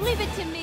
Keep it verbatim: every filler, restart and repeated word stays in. Leave it to me.